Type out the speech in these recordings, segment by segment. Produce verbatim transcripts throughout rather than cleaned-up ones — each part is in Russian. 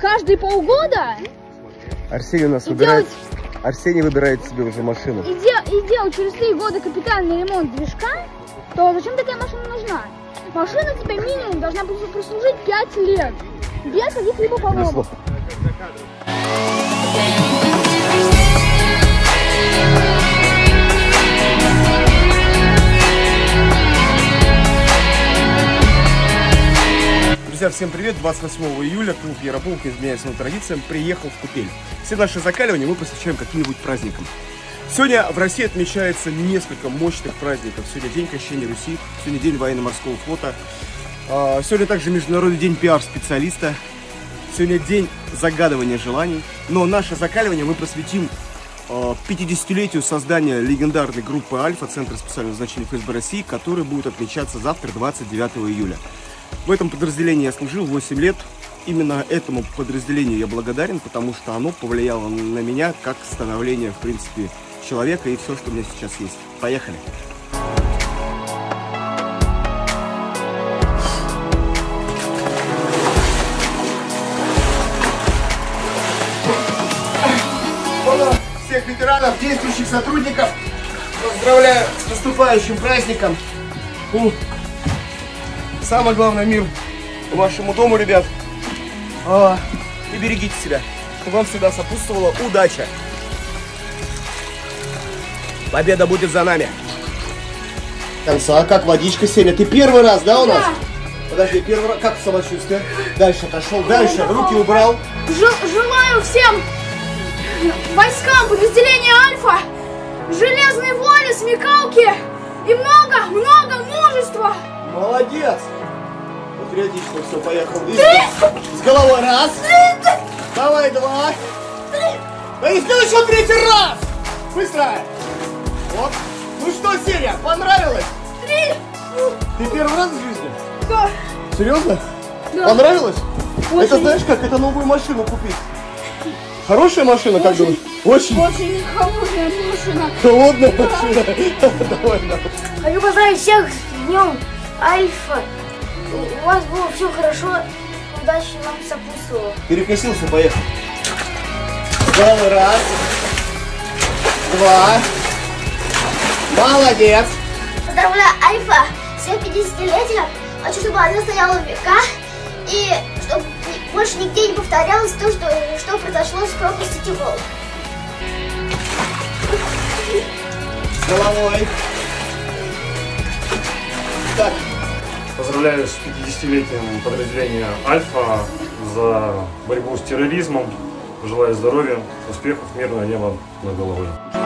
Каждые полгода Арсений у нас выбирает, делать... Арсений выбирает себе уже машину. И, де... и делал через три года капитальный ремонт движка, то зачем такая машина нужна? Машина тебе минимум должна прослужить пять лет, без каких-либо поломок. Друзья, всем привет! двадцать восьмого июля клуб Ярополк, изменяя своим традициям, приехал в купель. Все наши закаливания мы посвящаем каким-нибудь праздникам. Сегодня в России отмечается несколько мощных праздников. Сегодня день Крещения Руси, сегодня день военно-морского флота, сегодня также Международный день пиар-специалиста, сегодня день загадывания желаний. Но наше закаливание мы посвятим пятидесятилетию создания легендарной группы «Альфа» Центра специального значения ФСБ России, который будет отмечаться завтра, двадцать девятого июля. В этом подразделении я служил восемь лет. Именно этому подразделению я благодарен, потому что оно повлияло на меня как становление, в принципе, человека и все, что у меня сейчас есть. Поехали! Всех ветеранов, действующих сотрудников поздравляю с наступающим праздником! Самое главное, мир вашему дому, ребят. А, и берегите себя. Вам всегда сопутствовала удача. Победа будет за нами. Конца, как водичка, Сеня. Ты первый раз, да, у нас? Да. Подожди, первый раз. Как самочувствие? Дальше отошел, дальше. Руки убрал. Желаю всем войскам подразделения Альфа железной воли, смекалки и много-много мужества. Молодец! Патриотично все, поехал. И с головой раз. Три. Давай два. Три. Да и сделай еще третий раз. Быстро. Вот. Ну что, Серия, понравилось? Три. Ты первый раз в жизни? Да. Серьезно? Да. Понравилось? Очень. Это знаешь как? Это новую машину купить. Хорошая машина, очень, как думаешь? Очень. Очень холодная машина. Холодная да. машина. Довольно. Хочу поздравить всех с днем Альфа, у вас было все хорошо, удачи вам сопутствовало. Перекосился, поехал. Давай, раз, два, молодец. Поздравляю Альфа с пятидесятилетием, хочу, чтобы она стояла в века, и чтобы больше нигде не повторялось то, что, что произошло с Крокус Сити Холл. С головой. Так. Поздравляю с пятидесятилетием подразделения Альфа за борьбу с терроризмом. Желаю здоровья, успехов, мирного неба над головой. А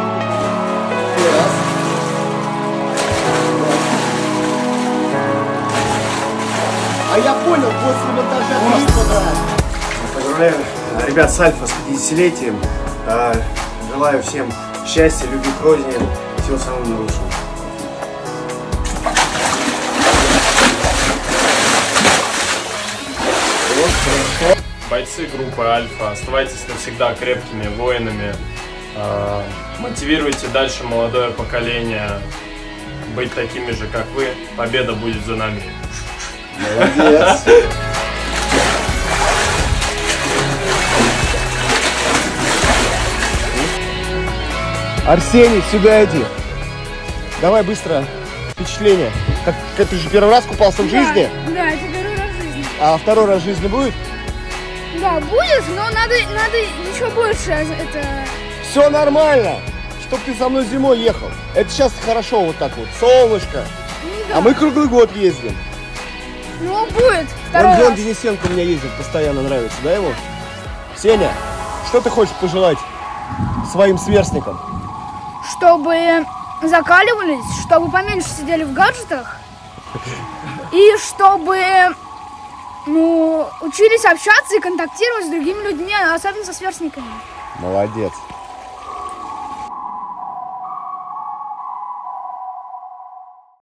я понял, после монтажа. Поздравляю ребят с Альфа с пятидесятилетием. Желаю всем счастья, любви к родине, всего самого наилучшего. Бойцы группы Альфа, оставайтесь навсегда крепкими воинами, э, мотивируйте дальше молодое поколение быть такими же, как вы. Победа будет за нами. Молодец. Арсений, сюда иди. Давай быстро. Впечатление. Как, как ты же первый раз купался в да, жизни? Да, это первый раз в жизни. А второй раз в жизни будет? Да, будет, но надо, надо еще больше. Это... Все нормально, чтоб ты со мной зимой ехал. Это сейчас хорошо вот так вот, солнышко. Ну, да. А мы круглый год ездим. Ну, будет. Второй он, он Денисенко у меня ездит, постоянно нравится, да ему? Сеня, что ты хочешь пожелать своим сверстникам? Чтобы закаливались, чтобы поменьше сидели в гаджетах. И чтобы... Ну, учились общаться и контактировать с другими людьми, особенно со сверстниками. Молодец.